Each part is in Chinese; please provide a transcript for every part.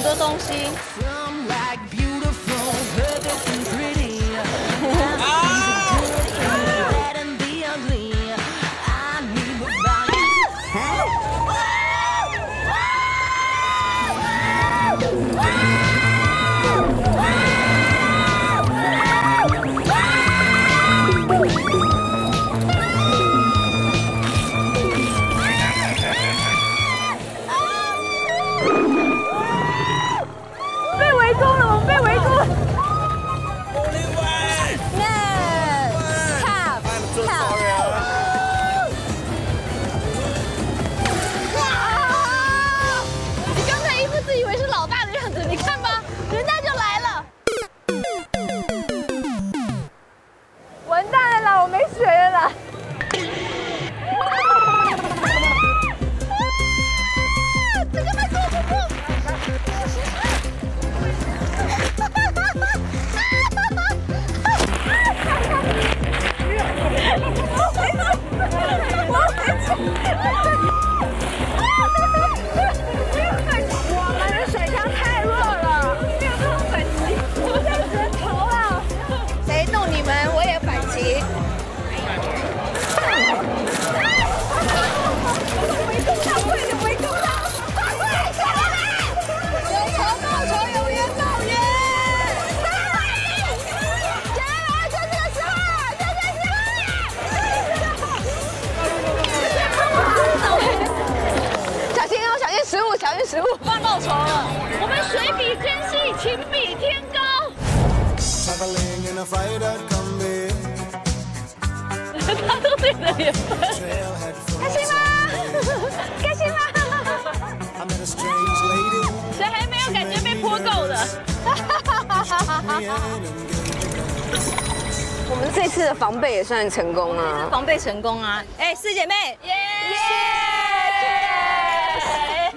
很多东西。防备也算成功啊！防备成功啊！哎，四姐妹，耶！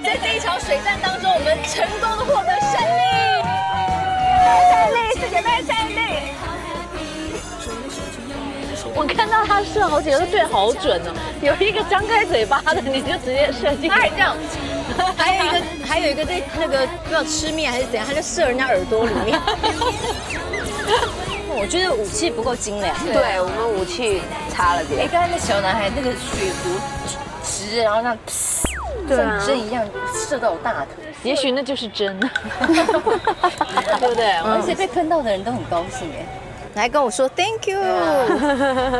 在这一场水战当中，我们成功的获得胜利！胜利，四姐妹胜利！我看到他射好几个都对好准哦，有一个张开嘴巴的，你就直接射进去。这样，还有一个在那个不知道吃面还是怎样，他就射人家耳朵里面。我觉得武器不够精良，对我们武器差了点。哎，刚才那小男孩那个血族直，然后那像针一样射到我大腿，也许那就是针，对不对？而且被喷到的人都很高兴哎，来跟我说 Thank you。